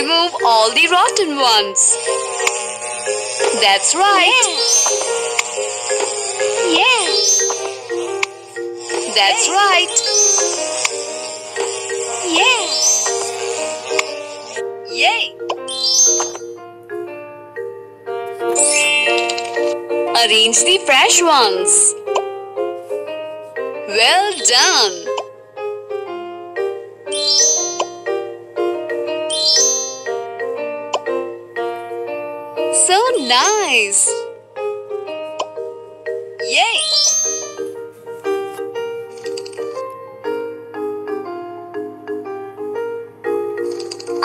Remove all the rotten ones. That's right. Yeah. Yeah. That's right. Yeah. Yay. Arrange the fresh ones. Well done. So nice! Yay!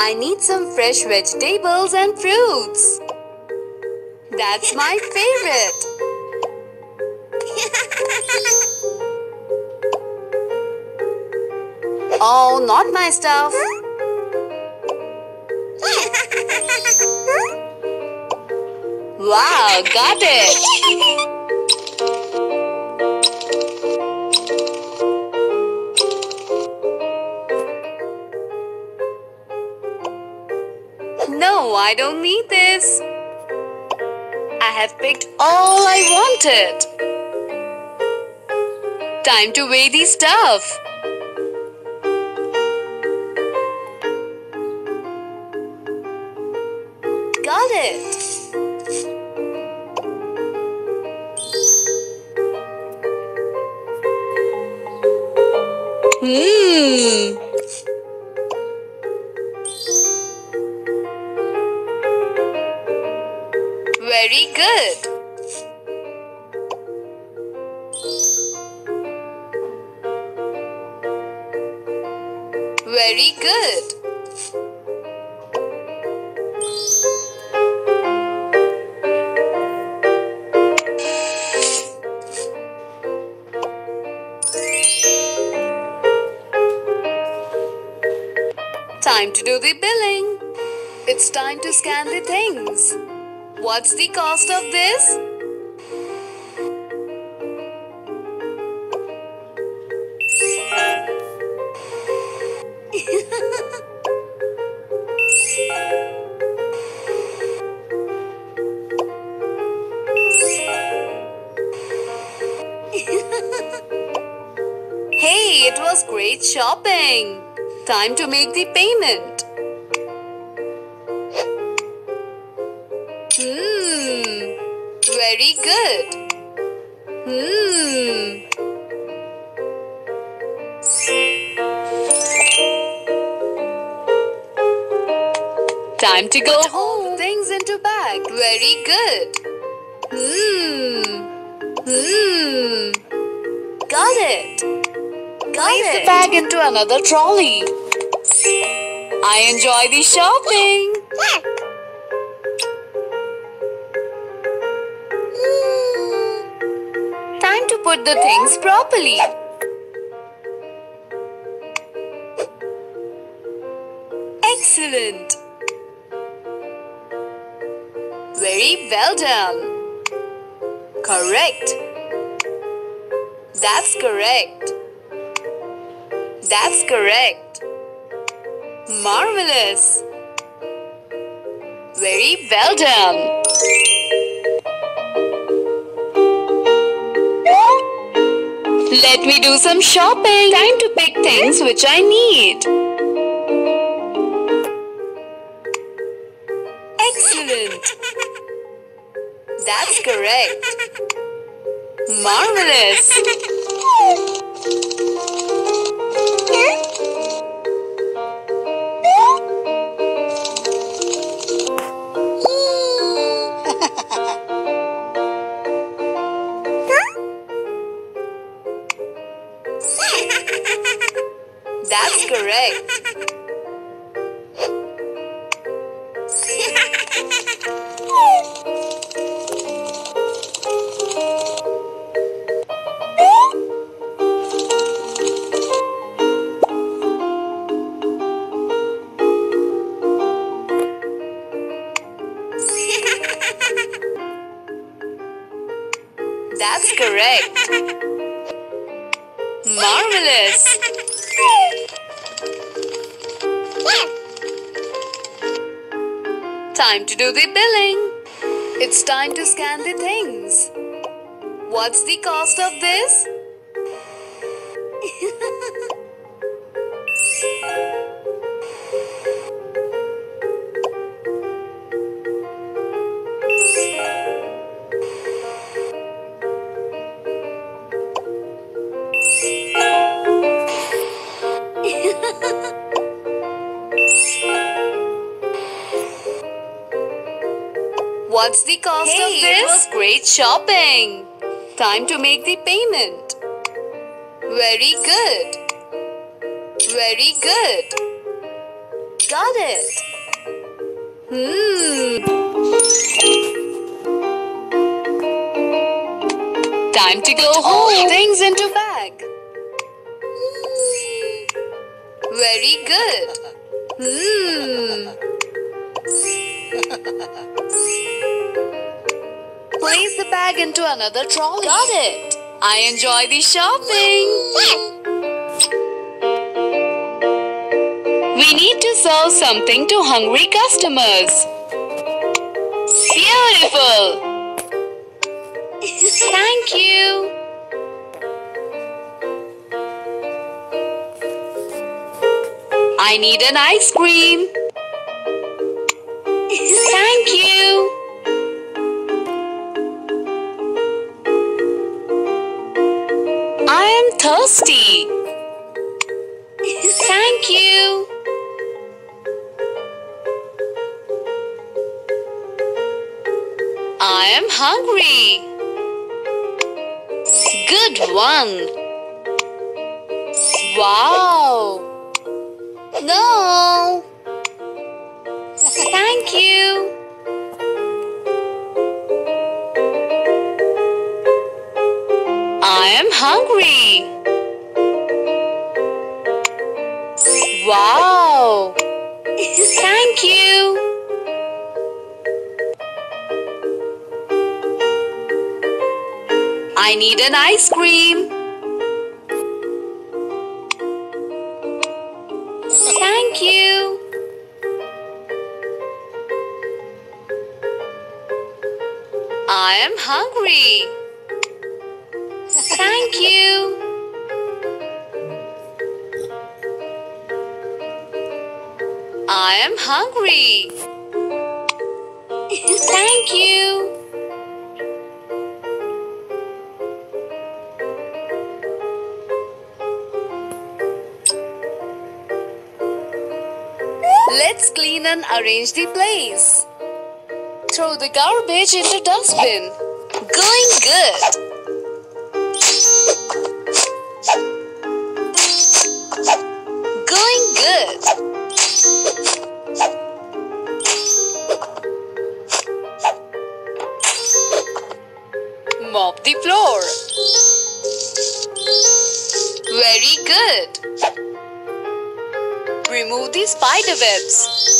I need some fresh vegetables and fruits. That's my favorite. Oh, not my stuff. Wow, got it! No, I don't need this. I have picked all I wanted. Time to weigh the stuff. Got it! Very good. Very good. Time to do the billing. It's time to scan the things. What's the cost of this? Hey, it was great shopping. Time to make the payment. Very good. Time to go home. Things into bag. Very good. Got it. Place the bag into another trolley. I enjoy the shopping. Put the things properly. Excellent. Very well done. Correct. That's correct. That's correct. Marvelous. Very well done. Let me do some shopping. Time to pick things which I need. Excellent. That's correct. Marvelous. That's correct. That's correct. Marvelous. What? time to do the billing. It's time to scan the things. What's the cost of this? What's the cost of this? It was great shopping. Time to make the payment. Very good. Very good. Got it. Time to go home. Things into bag. Very good. Place the bag into another trolley. Got it. I enjoy the shopping. We need to serve something to hungry customers. Beautiful. Thank you. I need an ice cream. Thank you. I am thirsty. Thank you. I am hungry. Good one. Wow. No. Thank you. I am hungry. Wow. Thank you. I need an ice cream. Thank you. I am hungry. Thank you. I am hungry. Thank you. Let's clean and arrange the place. Throw the garbage in the dustbin. Going good. Going good. Mop the floor. Very good. Remove the spider webs.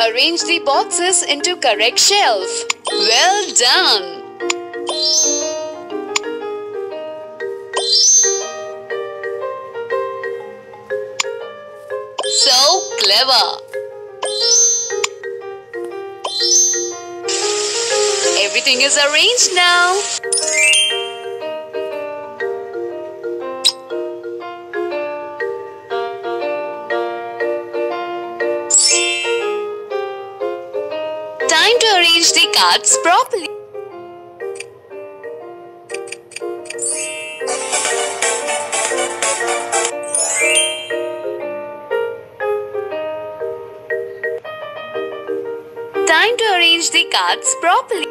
Arrange the boxes into correct shelf. Well done. So clever. Everything is arranged now. Time to arrange the cards properly. Time to arrange the cards properly.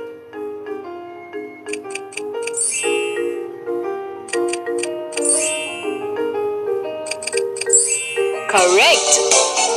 Correct.